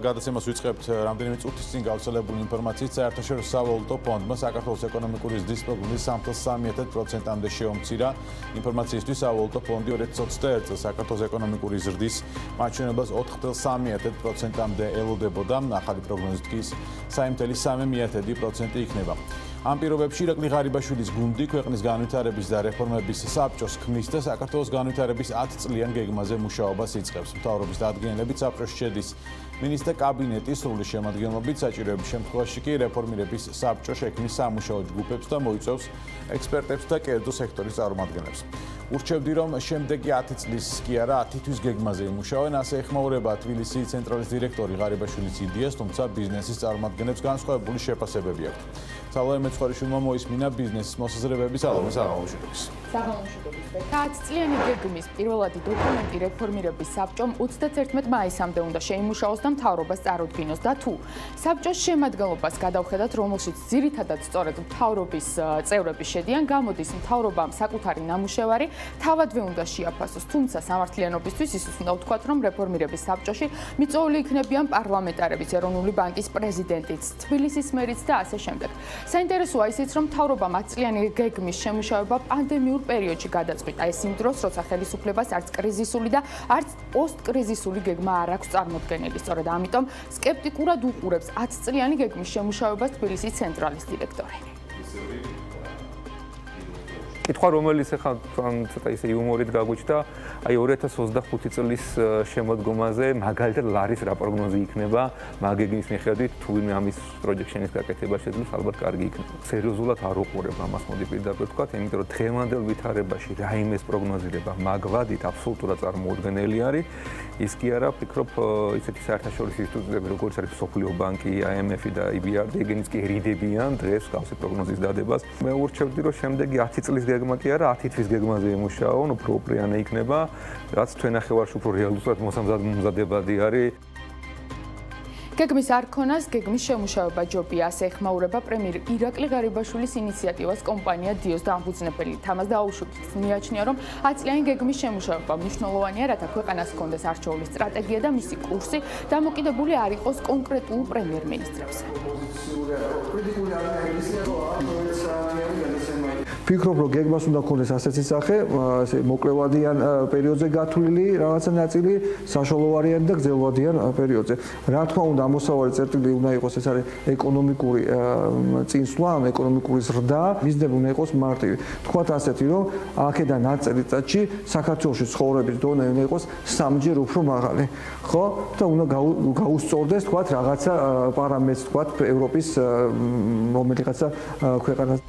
გადაცემას ვიწყებთ რამდენიმე წუთის წინ გავრცელებული ინფორმაციით, საერთაშორისო სავალუტო ფონდმა საქართველოს ეკონომიკური ზრდის პროგნოზი 3.3%-ამდე შეომცირა. Ინფორმაციისთვის სავალუტო ფონდი 2021 წელს საქართველოს ეკონომიკური ზრდის მაჩვენებლას 4.3%-ამდე ელოდებოდა, ახალი პროგნოზით კი 3.3% იქნება. Ამ პირობებში ირაკლი ღარიბაშვილის გუნდი ქვეყნის განვითარების და რეფორმების საბჭოს ქმნის და საქართველოს განვითარების 10 წლიან გეგმაზე მუშაობას იწყებს. მთავრობის დადგენილებით საბჭოში შედის მინისტრთა კაბინეტის სრული შემადგენლობით, საჭიროების შემთხვევაში კი რეფორმირების საბჭო შექმნის სამუშაო ჯგუფებს და მოიწვევს ექსპერტებს და კერძო სექტორის წარმომადგენლებს. ურჩევდი, რომ შემდეგი 10 წლის კი არა 10 თვის გეგმაზე იმუშავენ, ასე ეხმაურება თბილისის ცენტრალის დირექტორი ღარიბაშვილის იდეას, თუმცა ბიზნესის წარმომადგენლებს განსხვავებული შეფასებები აქვთ. Salome Tsvarishyulma მოისმინა ბიზნესის მოსაზრებები სალომის აღმოჩნდეს. საღამოშიდობის და 10 წლიანი გეგმის პირველადი დოკუმენტი რეფორმირების საბჭომ 31 მაისამდე უნდა შეიმუშაოს და მთავრობას წარუდგინოს და თუ საბჭოს შემადგენლობას გადავხედათ, რომელშიც ძირითადად სწორედ მთავრობის წევრები შედიან, გამოდის მთავრობამ საკუთარი ნამუშევარი თავადვე უნდა შეაფასოს, თუმცა სამართლიანობისთვის ის უნდა ვთქვათ, რომ რეფორმირების საბჭოში მიწვეული იქნებიან პარლამენტარებიც, ეროვნული ბანკის პრეზიდენტიც, თბილისის მერიც და ასე შემდეგ. Საინტერესოა ისიც, რომ თავრობამ 10 წლიანი გეგმის შემუშავება პანდემიურ პერიოდში გადაწყვიტა. ეს იმ დროს, როცა ხელისუფლებას არც კრიზისული და არც პოსტკრიზისული გეგმა არ აქვს წარმოდგენილი. სწორედ ამიტომ სკეპტიკურად უყურებს 10 წლიანი გეგმის შემუშავებას თბილისის ცენტრალის დირექტორი. კითხვა, რომელიც ახლა ცოტა ისე იუმორით გაგვიჩნდა, აი 2025 წლის შემოდგომაზე მაგალითად ლარის რა პროგნოზი იქნება, მაგეგნის მიხედვით თუ ვინმე ამის პროჯექშენის გაკეთება შეძლოს, ალბათ კარგი იქნება. სერიოზულად არ უყურებ ამას, მოდი პირდაპირ ვთქვათ, იმიტომ რომ დღევანდელ ვითარებაში რაიმეს პროგნოზირება მაგვადით აბსოლუტურად წარმოუდგენელი არის. ის კი არა, ვფიქრობ, ისეთი საერთაშორისო ინსტიტუტები, როგორც არის მსოფლიო ბანკი, IMF და EBRD, ეგენიც კი ერიდებიან დღეს თავისი პროგნოზის დადებას. მე ურჩევდი, რომ შემდეგი 10 წლის გეგმა კი არა, 10 თვის გეგმაზე იმუშაონ, უფრო უპრიანე იქნება, რაც თვენახევარში უფრო რეალურად მოსამზადებადი არის. გეგმის არ ქონას გეგმის შემუშავება ჯობია, ასე ეხმაურება პრემიერ ირაკლი ღარიბაშვილის ინიციატივას კომპანია დიოს დამფუძნებელი. თამაზ დაუშვით მიაჩნია, რომ 10 წლიანი გეგმის შემუშავება მნიშვნელოვანია, რათა ქვეყანას ჰქონდეს არჩეული სტრატეგია და მისი კურსი დამოკიდებული არ იყოს კონკრეტულ პრემიერ-მინისტრებზე. ფიქრობ, რომ გეგმას უნდა გქონდეს ასეთი სახე, მოკლევადიან პერიოდზე გათვლილი, რაღაცა ნაწილი საშუალოვარიან და გრძელვადიან პერიოდზე. რა თქმა უნდა, მოსავალი წერტილი უნდა იყოს, ეს არის ეკონომიკური წინსვლა, ეკონომიკური ზრდა, მიზნები უნდა იყოს მარტივი. თქვათ ასეთი, რომ აქედან 10 წელიწადში საქართველოში ცხოვრების დონა უნდა იყოს 3-ჯერ უფრო მაღალი, ხო? და უნდა გაუსწორდეს, თქვათ, რაღაცა პარამეტრს, თქვათ, ევროპის რომელიღაცა ქვეყანას.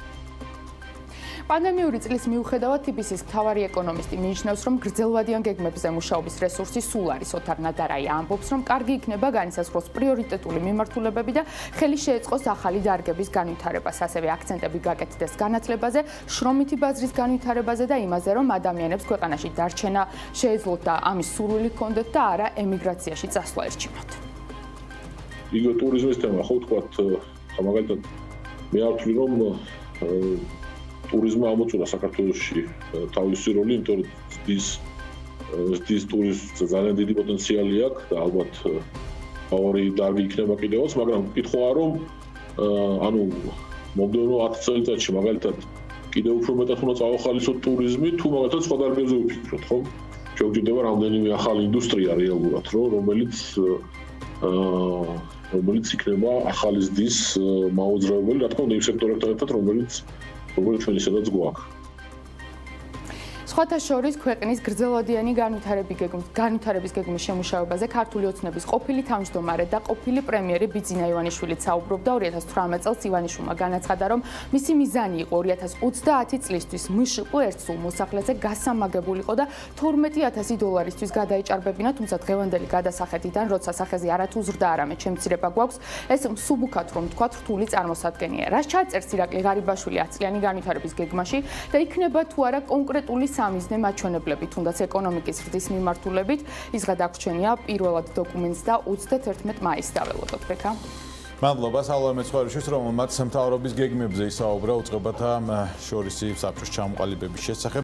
Pandemიური წლის მიუხედავად TBC-ის მთავარი ეკონომისტი მიიჩნევს, რომ გრძელვადიან გეგმებზე მუშაობის რესურსი სულ არის. ოთარ ნადარაია ამბობს, რომ კარგი იქნება განისაზღვროს პრიორიტეტული მიმართულებები და ხელი შეეწყოს ახალი დარგების განვითარებას. ასევე აქცენტები გაკეთდეს განათლებაზე, შრომითი ბაზრის განვითარებაზე და იმაზე, რომ ადამიანებს ქვეყანაში დარჩენა შეეძლოთ და ამის სურვილი ჰქონდეთ და არა ემიგრაციაში წასვლა ერჩივათ. იგივე ტურიზმის თემა, ხო ვთქვათ, მაგალითად მე არ ვთვლი, რომ ტურიზმი ამოწურა საქართველოში თავისი როლი, იმიტომ რომ ზრდის ტურიზმს ძალიან დიდი პოტენციალი აქვს და ალბათ თავი დარგი იქნება კიდევაც, მაგრამ კითხვა რომ ანუ მომდევნო 10 წელიწადში მაგალითად კიდევ უფრო მეტად უნდა წავახალისოთ ტურიზმი, თუ მაგალითად სხვა დარგებზე ვფიქროთ, ხო? შეგვიძლია რამდენიმე ახალი ინდუსტრია რეალურად, რომელიც იქნება ახალი ზრდის მაუძრავებელი, რა თქმა უნდა იმ სექტორებთან ერთად, რომელიც ჩვენისაც გვაქვს. სხვათა შორის ქვეყნის გრძელვადიანი განვითარების გეგმის შემუშავებაზე ქართული ოცნების ყოფილი თავმჯდომარე და ყოფილი პრემიერი ბიძინა ივანიშვილიც საუბრობდა. 2018 წელს ივანიშვილმა განაცხადა, რომ მისი მიზანი იყო 2030 წლისთვის მშპ ერთსულ მოსახლეზე გასამაგებულიყო და 12.000 დოლარისთვის გადაიჭარბებინა, თუმცა დღევანდელი გადასახედიდან, როცა სახეზე არათუ ზრდა არამედ შემცირება გვაქვს, ეს მსუბუქად რომ თქვა რთული წარმოსადგენია. რას ჩაწერს ირაკლი ღარიბაშვილი 10 წლიანი განვითარების გეგმაში და იქნება თუ არა კონკრეტული სამიზნე მაჩვენებლები, თუნდაც ეკონომიკის ზრდის მიმართულებით, ის გადაგვრჩენია პირველად დოკუმენტს და 31 მაისს დაველოდოთ. ბექა. მადლობა სალომე ცხვარიშვილს, რომელმაც მთავრობის გეგმებზე ისაუბრა უწყებათა შორისი საბჭოს ჩამოყალიბების შესახებ.